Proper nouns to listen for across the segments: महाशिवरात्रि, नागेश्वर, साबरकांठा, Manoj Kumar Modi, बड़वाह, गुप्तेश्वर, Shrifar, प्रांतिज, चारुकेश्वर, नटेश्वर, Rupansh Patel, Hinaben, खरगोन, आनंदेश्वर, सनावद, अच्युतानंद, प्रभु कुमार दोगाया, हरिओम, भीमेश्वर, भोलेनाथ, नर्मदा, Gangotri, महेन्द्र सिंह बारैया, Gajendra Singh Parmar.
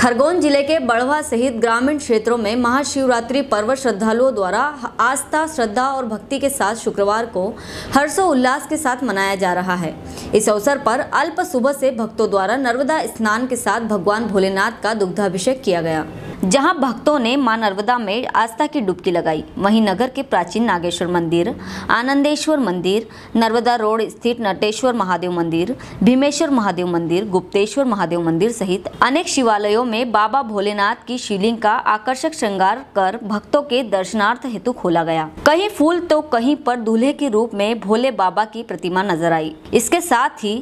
खरगोन जिले के बड़वाह सहित ग्रामीण क्षेत्रों में महाशिवरात्रि पर्व श्रद्धालुओं द्वारा आस्था, श्रद्धा और भक्ति के साथ शुक्रवार को हर्षोल्लास के साथ मनाया जा रहा है। इस अवसर पर अल्प सुबह से भक्तों द्वारा नर्मदा स्नान के साथ भगवान भोलेनाथ का दुग्धाभिषेक किया गया, जहां भक्तों ने मां नर्मदा में आस्था की डुबकी लगाई। वहीं नगर के प्राचीन नागेश्वर मंदिर, आनंदेश्वर मंदिर, नर्मदा रोड स्थित नटेश्वर महादेव मंदिर, भीमेश्वर महादेव मंदिर, गुप्तेश्वर महादेव मंदिर सहित अनेक शिवालयों में बाबा भोलेनाथ की शिवलिंग का आकर्षक श्रृंगार कर भक्तों के दर्शनार्थ हेतु खोला गया। कहीं फूल तो कहीं पर दूल्हे के रूप में भोले बाबा की प्रतिमा नजर आई। इसके साथ ही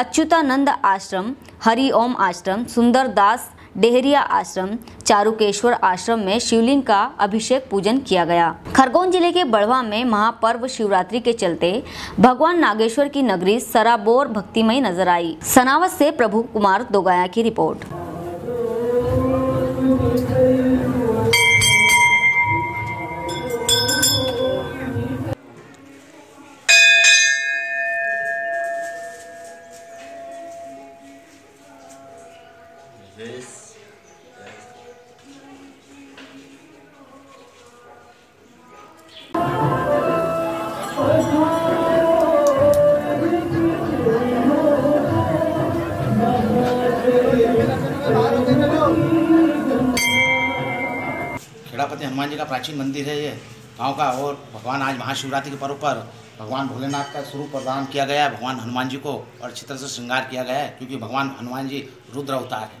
अच्युतानंद आश्रम, हरिओम आश्रम, सुंदर दास डेहरिया आश्रम, चारुकेश्वर आश्रम में शिवलिंग का अभिषेक पूजन किया गया। खरगोन जिले के बड़वाह में महापर्व शिवरात्रि के चलते भगवान नागेश्वर की नगरी सराबोर भक्तिमय नजर आई। सनावद से प्रभु कुमार दोगाया की रिपोर्ट। खेड़ापति हनुमान जी का प्राचीन मंदिर है ये गांव का, और भगवान आज महाशिवरात्रि के पर्व पर भगवान भोलेनाथ का स्वरूप प्रदान किया गया है। भगवान हनुमान जी को और अच्छी तरह से श्रृंगार किया गया है, क्योंकि भगवान हनुमान जी रुद्र अवतार है।